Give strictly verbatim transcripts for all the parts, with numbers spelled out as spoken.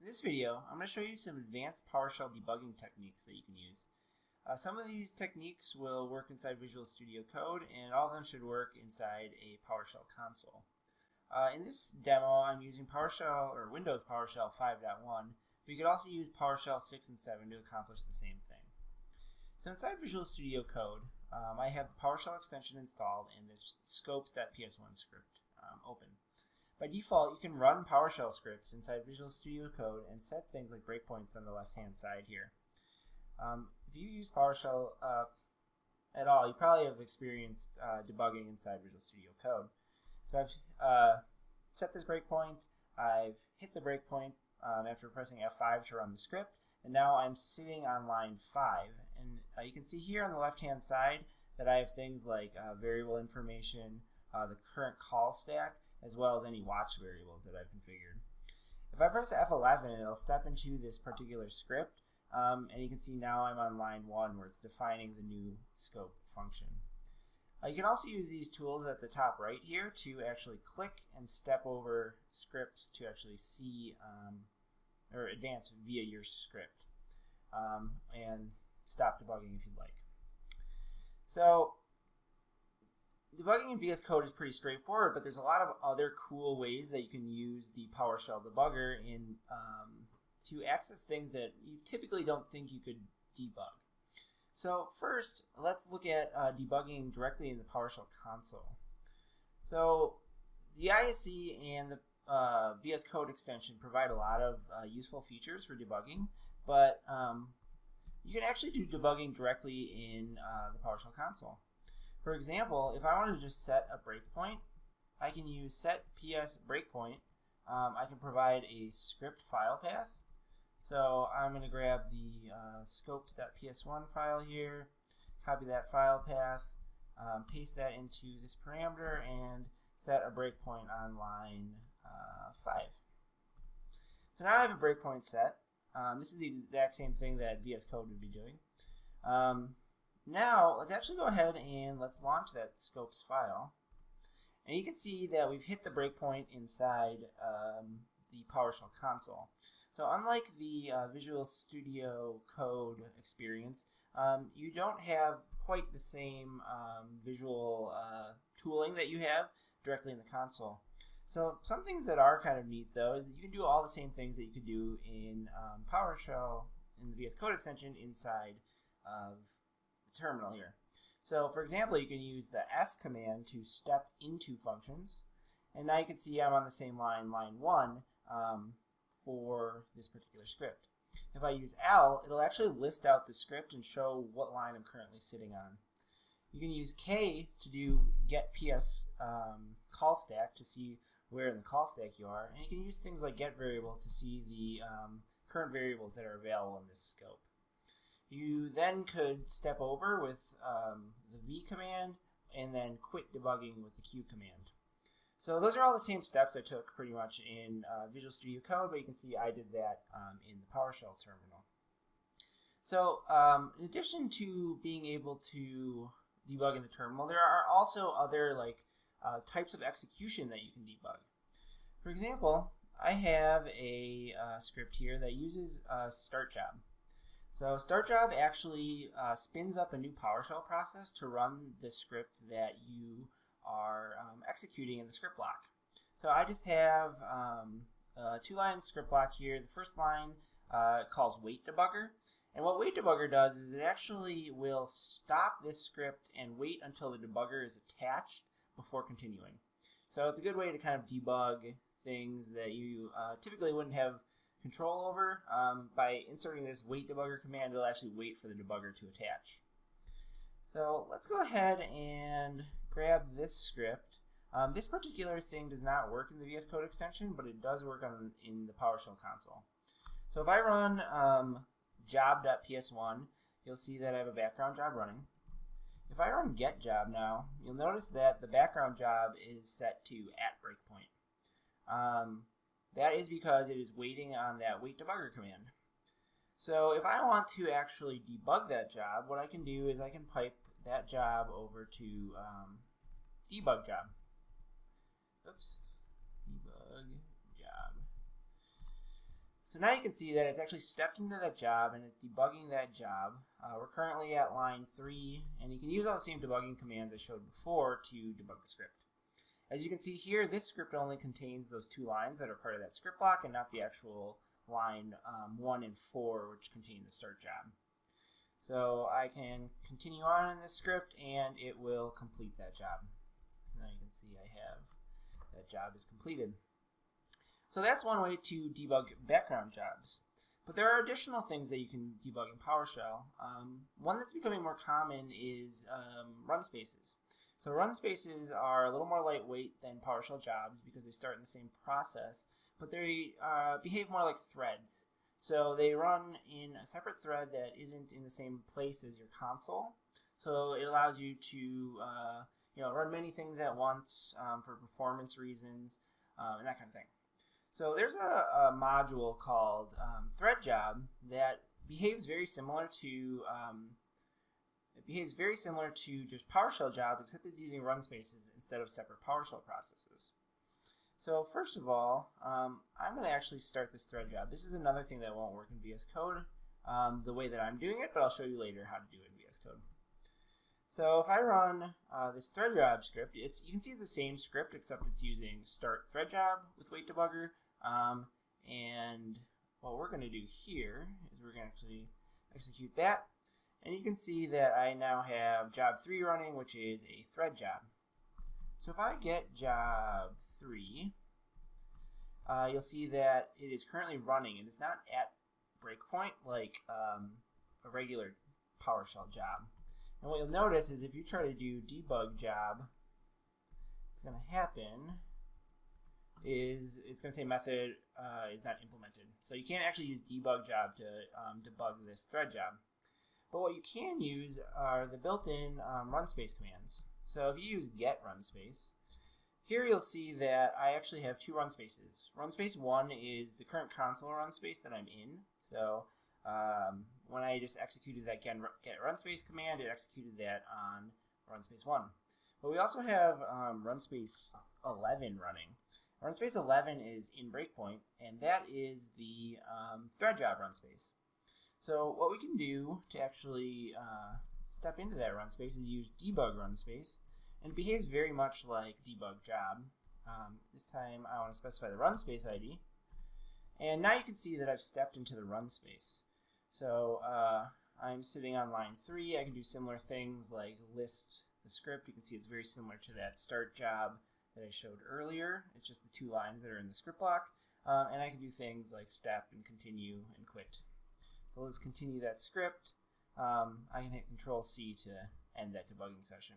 In this video, I'm going to show you some advanced PowerShell debugging techniques that you can use. Uh, some of these techniques will work inside Visual Studio Code, and all of them should work inside a PowerShell console. Uh, in this demo, I'm using PowerShell or Windows PowerShell five point one, but you could also use PowerShell six and seven to accomplish the same thing. So inside Visual Studio Code, um, I have the PowerShell extension installed and this scopes dot P S one script um, open. By default, you can run PowerShell scripts inside Visual Studio Code and set things like breakpoints on the left-hand side here. Um, if you use PowerShell uh, at all, you probably have experienced uh, debugging inside Visual Studio Code. So I've uh, set this breakpoint, I've hit the breakpoint um, after pressing F five to run the script, and now I'm sitting on line five. And uh, you can see here on the left-hand side that I have things like uh, variable information, uh, the current call stack, as well as any watch variables that I've configured. If I press F eleven, it'll step into this particular script, um, and you can see now I'm on line one where it's defining the new scope function. Uh, you can also use these tools at the top right here to actually click and step over scripts to actually see um, or advance via your script, um, and stop debugging if you'd like. So debugging in V S Code is pretty straightforward, but there's a lot of other cool ways that you can use the PowerShell debugger in um, to access things that you typically don't think you could debug. So first, let's look at uh, debugging directly in the PowerShell console. So the I S C and the uh, V S Code extension provide a lot of uh, useful features for debugging, but um, you can actually do debugging directly in uh, the PowerShell console. For example, if I wanted to just set a breakpoint, I can use set P S breakpoint. Um, I can provide a script file path. So I'm going to grab the uh, scopes dot P S one file here, copy that file path, um, paste that into this parameter, and set a breakpoint on line uh, five. So now I have a breakpoint set. Um, this is the exact same thing that V S Code would be doing. Um, Now, let's actually go ahead and let's launch that scopes file. And you can see that we've hit the breakpoint inside um, the PowerShell console. So unlike the uh, Visual Studio Code experience, um, you don't have quite the same um, visual uh, tooling that you have directly in the console. So some things that are kind of neat, though, is that you can do all the same things that you could do in um, PowerShell, in the V S Code extension, inside of terminal here. So for example, you can use the S command to step into functions, and now you can see I'm on the same line, line one, um, for this particular script. If I use L, it'll actually list out the script and show what line I'm currently sitting on. You can use K to do get P S um, call stack to see where in the call stack you are, and you can use things like get variable to see the um, current variables that are available in this scope. You then could step over with um, the V command and then quit debugging with the Q command. So those are all the same steps I took pretty much in uh, Visual Studio Code, but you can see I did that um, in the PowerShell terminal. So um, in addition to being able to debug in the terminal, there are also other like uh, types of execution that you can debug. For example, I have a uh, script here that uses uh, Start-Job. So Start-Job actually uh, spins up a new PowerShell process to run the script that you are um, executing in the script block. So I just have um, a two-line script block here. The first line uh, calls Wait-Debugger. And what Wait-Debugger does is it actually will stop this script and wait until the debugger is attached before continuing. So it's a good way to kind of debug things that you uh, typically wouldn't have control over. Um, by inserting this wait debugger command, it'll actually wait for the debugger to attach. So let's go ahead and grab this script. Um, this particular thing does not work in the V S Code extension, but it does work on in the PowerShell console. So if I run um, job dot P S one, you'll see that I have a background job running. If I run get job now, you'll notice that the background job is set to at breakpoint. Um, That is because it is waiting on that wait debugger command. So if I want to actually debug that job, what I can do is I can pipe that job over to um, debug job. Oops, debug job. So now you can see that it's actually stepped into that job and it's debugging that job. Uh, we're currently at line three, and you can use all the same debugging commands I showed before to debug the script. As you can see here, this script only contains those two lines that are part of that script block and not the actual line um, one and four, which contain the start job. So I can continue on in this script and it will complete that job. So now you can see I have that job is completed. So that's one way to debug background jobs. But there are additional things that you can debug in PowerShell. Um, one that's becoming more common is um, run spaces. So run spaces are a little more lightweight than PowerShell jobs because they start in the same process, but they uh, behave more like threads. So they run in a separate thread that isn't in the same place as your console. So it allows you to uh, you know, run many things at once um, for performance reasons um, and that kind of thing. So there's a, a module called um, ThreadJob that behaves very similar to um, it behaves very similar to just PowerShell jobs, except it's using run spaces instead of separate PowerShell processes. So first of all, um, I'm going to actually start this thread job. This is another thing that won't work in V S Code um, the way that I'm doing it, but I'll show you later how to do it in V S Code. So if I run uh, this thread job script, it's, you can see it's the same script except it's using start thread job with Wait-Debugger. Um, and what we're going to do here is we're going to actually execute that. And you can see that I now have job three running, which is a thread job. So if I get job three, uh, you'll see that it is currently running. It is not at breakpoint like um, a regular PowerShell job. And what you'll notice is if you try to do debug job, what's going to happen is it's going to say method uh, is not implemented. So you can't actually use debug job to um, debug this thread job. But what you can use are the built-in um, run space commands. So if you use get-runspace, here you'll see that I actually have two run spaces. Run space one is the current console run space that I'm in. So um, when I just executed that get-runspace command, it executed that on run space one. But we also have um, run space eleven running. Run space eleven is in breakpoint, and that is the um, thread job run space. So what we can do to actually uh, step into that run space is use debug-runspace, and it behaves very much like debug-job. Um, this time I want to specify the run space I D, and now you can see that I've stepped into the run space. So uh, I'm sitting on line three. I can do similar things like list the script. You can see it's very similar to that start job that I showed earlier. It's just the two lines that are in the script block, uh, and I can do things like step and continue and quit. So let's continue that script. Um, I can hit control C to end that debugging session.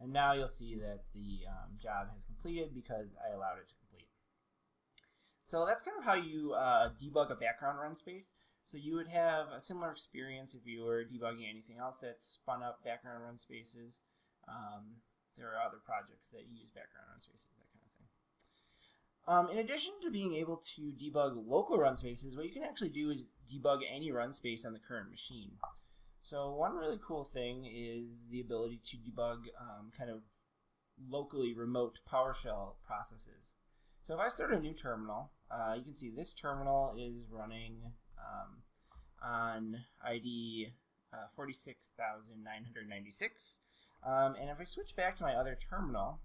And now you'll see that the um, job has completed because I allowed it to complete. So that's kind of how you uh, debug a background run space. So you would have a similar experience if you were debugging anything else that's spun up background run spaces. Um, there are other projects that use background run spaces, that kind of thing. Um, in addition to being able to debug local run spaces, what you can actually do is debug any run space on the current machine. So one really cool thing is the ability to debug um, kind of locally remote PowerShell processes. So if I start a new terminal, uh, you can see this terminal is running um, on I D uh, forty-six thousand nine hundred ninety-six. Um, and if I switch back to my other terminal,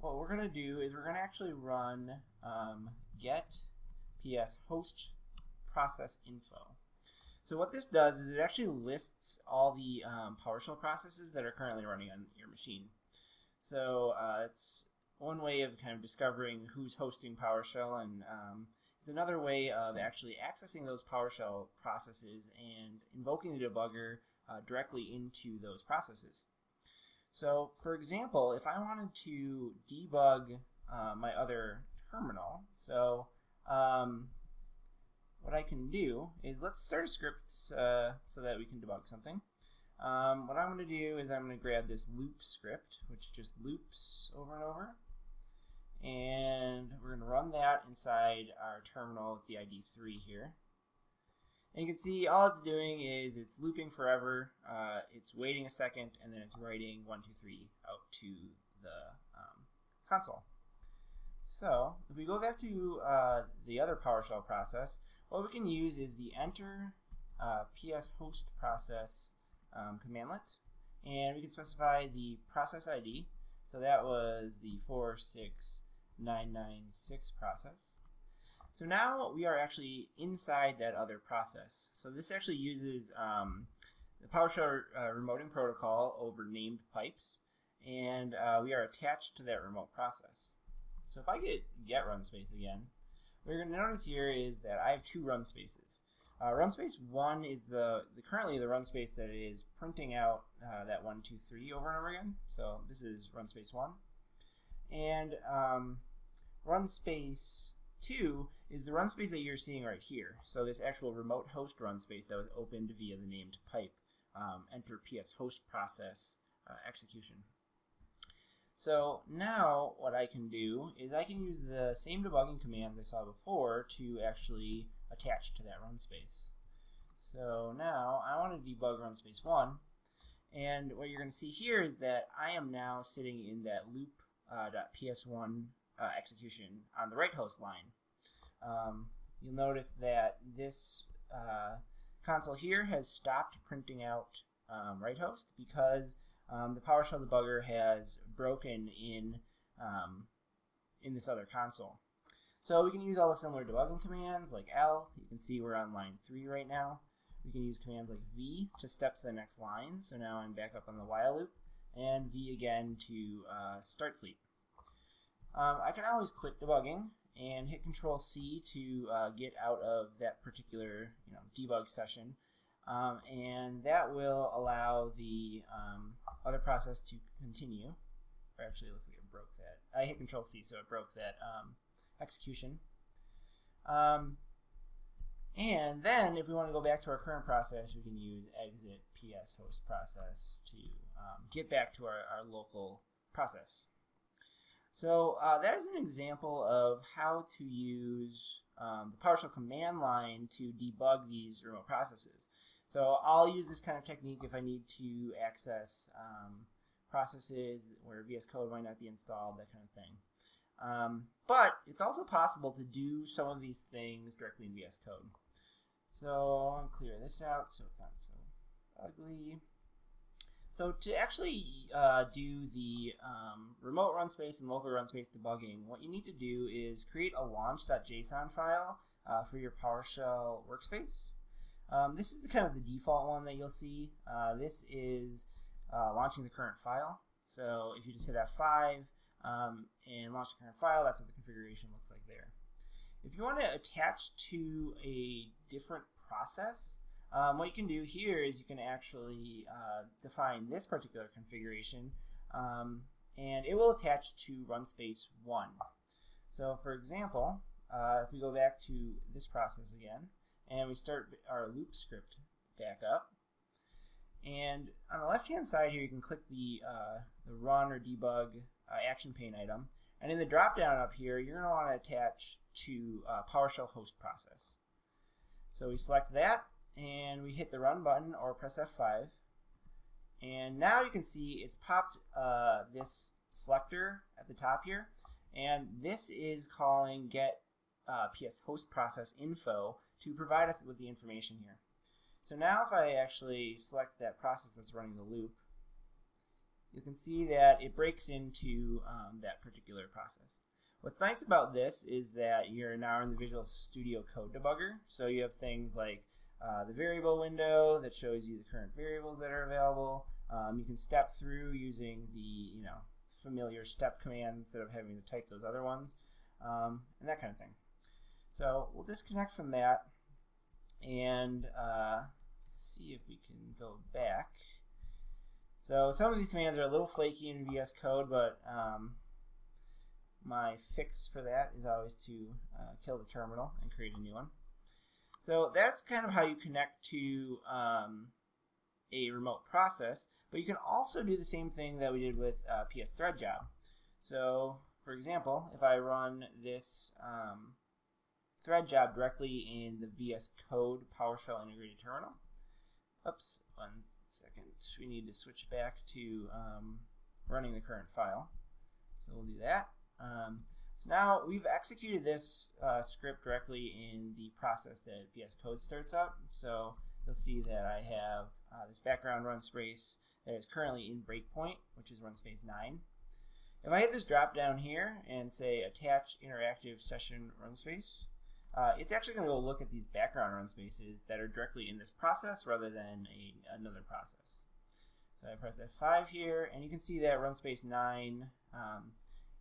what we're going to do is we're going to actually run um, get-P S host process info. So what this does is it actually lists all the um, PowerShell processes that are currently running on your machine. So uh, it's one way of kind of discovering who's hosting PowerShell, and um, it's another way of actually accessing those PowerShell processes and invoking the debugger uh, directly into those processes. So, for example, if I wanted to debug uh, my other terminal, so um, what I can do is let's start a script uh, so that we can debug something. Um, what I'm going to do is I'm going to grab this loop script, which just loops over and over, and we're going to run that inside our terminal with the I D three here. And you can see all it's doing is it's looping forever, uh, it's waiting a second, and then it's writing one, two, three out to the um, console. So if we go back to uh, the other PowerShell process, what we can use is the enter P S host process um, commandlet, and we can specify the process I D. So that was the four six nine nine six process. So now we are actually inside that other process. So this actually uses um, the PowerShell uh, remoting protocol over named pipes, and uh, we are attached to that remote process. So if I get get run space again, what you're going to notice here is that I have two run spaces. Uh, run space one is the, the currently the run space that is printing out uh, that one two three over and over again. So this is run space one, and um, run space two is the run space that you're seeing right here. So this actual remote host run space that was opened via the named pipe um, enter P S host process uh, execution. So now what I can do is I can use the same debugging commands I saw before to actually attach to that run space. So now I want to debug run space one, and what you're going to see here is that I am now sitting in that loop dot P S one uh, uh, execution on the right host line. Um, you'll notice that this uh, console here has stopped printing out um, right host because Um, the PowerShell debugger has broken in um, in this other console. So we can use all the similar debugging commands like L. You can see we're on line three right now. We can use commands like V to step to the next line. So now I'm back up on the while loop, and V again to uh, start sleep. Um, I can always quit debugging and hit Control C to uh, get out of that particular you know debug session. Um, and that will allow the um, other process to continue. Or actually, it looks like it broke that. I hit Control C, so it broke that um, execution. Um, and then, if we want to go back to our current process, we can use exit P S host process to um, get back to our, our local process. So uh, that is an example of how to use um, the PowerShell command line to debug these remote processes. So I'll use this kind of technique if I need to access um, processes where V S Code might not be installed, that kind of thing. Um, but it's also possible to do some of these things directly in V S Code. So I'll clear this out so it's not so ugly. So to actually uh, do the um, remote run space and local run space debugging, what you need to do is create a launch dot J S O N file uh, for your PowerShell workspace. Um, this is the kind of the default one that you'll see. Uh, this is uh, launching the current file. So if you just hit F five um, and launch the current file, that's what the configuration looks like there. If you want to attach to a different process, um, what you can do here is you can actually uh, define this particular configuration, um, and it will attach to run space one. So for example, uh, if we go back to this process again, and we start our loop script back up. And on the left-hand side here, you can click the, uh, the run or debug uh, action pane item. And in the drop-down up here, you're going to want to attach to uh, PowerShell host process. So we select that, and we hit the run button or press F five. And now you can see it's popped uh, this selector at the top here. And this is calling get P S host process info to provide us with the information here. So now if I actually select that process that's running the loop, you can see that it breaks into um, that particular process. What's nice about this is that you're now in the Visual Studio Code debugger, so you have things like uh, the variable window that shows you the current variables that are available. Um, you can step through using the you know familiar step commands instead of having to type those other ones, um, and that kind of thing. So we'll disconnect from that and uh, see if we can go back. So some of these commands are a little flaky in V S Code, but um, my fix for that is always to uh, kill the terminal and create a new one. So that's kind of how you connect to um, a remote process, but you can also do the same thing that we did with uh, P S ThreadJob. So for example, if I run this um, ThreadJob directly in the V S Code PowerShell integrated terminal. Oops, one second. We need to switch back to um, running the current file. So we'll do that. Um, So now we've executed this uh, script directly in the process that P S Code starts up. So you'll see that I have uh, this background run space that is currently in breakpoint, which is run space nine. If I hit this drop down here and say attach interactive session run space, uh, it's actually going to go look at these background run spaces that are directly in this process rather than a, another process. So I press F five here, and you can see that run space nine, um,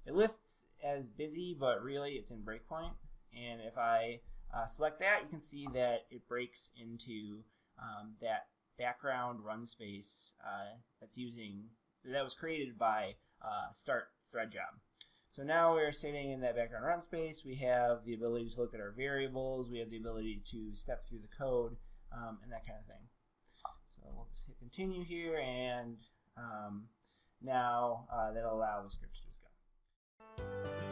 it lists as busy, but really it's in breakpoint. And if I uh, select that, you can see that it breaks into um, that background run space uh, that's using that was created by uh, Start-ThreadJob. So now we're sitting in that background run space. We have the ability to look at our variables. We have the ability to step through the code um, and that kind of thing. So we'll just hit continue here, and um, now uh, that'll allow the script to just go.